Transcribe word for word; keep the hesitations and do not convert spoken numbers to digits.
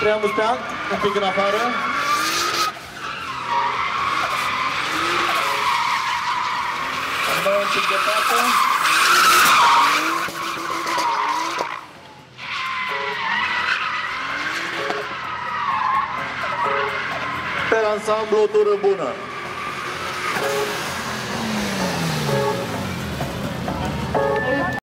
Prea mustean, un pic în afară. Mai un pic de pată. Pe ansamblu, o tură bună.